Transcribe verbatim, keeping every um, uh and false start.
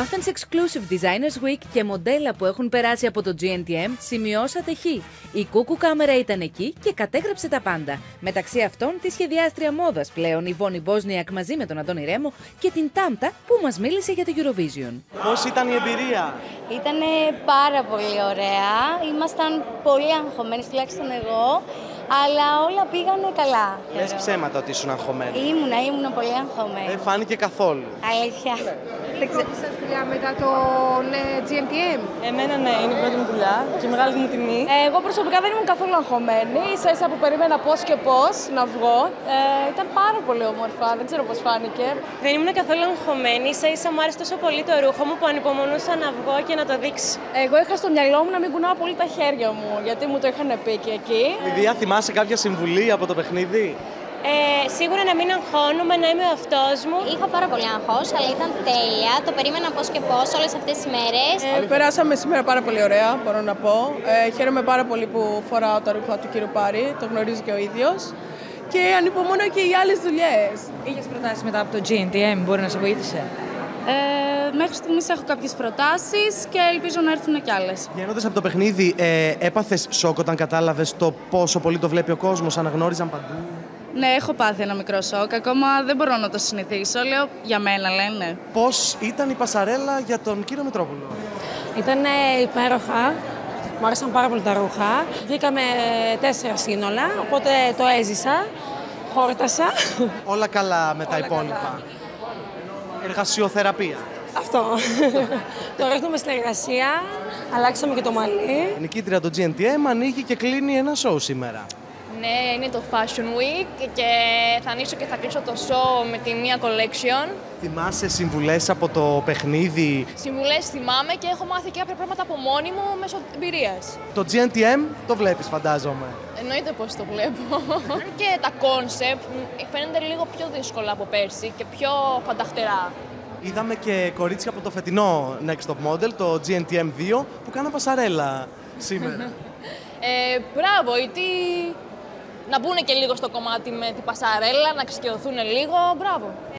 Athens Exclusive Designers Week και μοντέλα που έχουν περάσει από το τζι εν τι εμ σημειώσατε χ. Η κούκου κάμερα ήταν εκεί και κατέγραψε τα πάντα. Μεταξύ αυτών τη σχεδιάστρια μόδας πλέον Ιβόνι Μπόσνιακ μαζί με τον Αντώνη Ρέμο και την ΤΑΜΤΑ που μας μίλησε για το Eurovision. Πώς ήταν η εμπειρία? Ήταν πάρα πολύ ωραία. Ήμασταν πολύ αγχωμένοι, τουλάχιστον εγώ. Αλλά όλα πήγανε καλά. Λες ψέματα ότι ήσουν αγχωμένη? Ήμουνα, ήμουνα πολύ αγχωμένη. Δεν φάνηκε καθόλου. Αλήθεια. Δεν ξέρω. Πώς σας δουλειά μετά τον τζι εν τι εμ? Εμένα ναι, είναι η πρώτη μου δουλειά και μεγάλη μου τιμή. Εγώ προσωπικά δεν ήμουν καθόλου αγχωμένη. Ίσα ίσα που περίμενα πώς και πώς να βγω. Ε, ήταν πάρα πολύ όμορφα, δεν ξέρω πώς φάνηκε. Δεν ήμουν καθόλου αγχωμένη. Ίσα ίσα μου άρεσε τόσο πολύ το ρούχο μου που ανυπομονούσα να βγω και να το δείξω. Εγώ είχα στο μυαλό μου να μην κουνάω πολύ τα χέρια μου, γιατί μου το είχαν πει και εκεί. Θυμάσαι κάποια συμβουλή από το παιχνίδι? Ε, σίγουρα να μην αγχώνομαι, να είμαι ο αυτός μου. Είχα πάρα πολύ αγχώς, αλλά ήταν τέλεια. Το περίμενα πώς και πώς όλες αυτές τις μέρες. Ε, περάσαμε σήμερα πάρα πολύ ωραία, μπορώ να πω. Ε, χαίρομαι πάρα πολύ που φοράω τα ρούχα του κύριου Πάρη, το γνωρίζει και ο ίδιος. Και ανυπομονώ και οι άλλες δουλειές. Είχες προτάσεις μετά από το τζι εν τι εμ, μπορεί να σε βοήθησε? Ε, μέχρι στιγμής έχω κάποιες προτάσεις και ελπίζω να έρθουν κι άλλες. Γεννώντας από το παιχνίδι, ε, έπαθες σοκ όταν κατάλαβες το πόσο πολύ το βλέπει ο κόσμος, αναγνώριζαν παντού? Ναι, έχω πάθει ένα μικρό σοκ, ακόμα δεν μπορώ να το συνηθίσω, λέω για μένα λένε. Πώς ήταν η πασαρέλα για τον κύριο Μητρόπουλο? Ήταν υπέροχα, μου άρεσαν πάρα πολύ τα ρούχα, βγήκαμε τέσσερα σύνολα, οπότε το έζησα, χόρτασα. Όλα καλά με τα Όλα υπόλοιπα. Καλά. Εργασιοθεραπεία. Αυτό. Το ρίχνουμε στην εργασία. Αλλάξαμε και το μαλλί. Η νικήτρια του τζι εν τι εμ ανοίγει και κλείνει ένα show σήμερα. Ναι, είναι το Fashion Week και θα ανοίξω και θα κλείσω το show με τη μία collection. Θυμάσαι συμβουλές από το παιχνίδι? Συμβουλές θυμάμαι και έχω μάθει και κάποια πράγματα από μόνη μου μέσω εμπειρίας. Το τζι εν τι εμ το βλέπεις, φαντάζομαι? Εννοείται πως το βλέπω. Και τα concept φαίνονται λίγο πιο δύσκολα από πέρσι και πιο φανταχτερά. Είδαμε και κορίτσια από το φετινό Next Top Model, το τζι εν τι εμ δύο, που κάνα πασαρέλα σήμερα. ε, μπράβο, γιατί να μπουν και λίγο στο κομμάτι με την πασαρέλα, να ξεσκαιωθούν λίγο, μπράβο.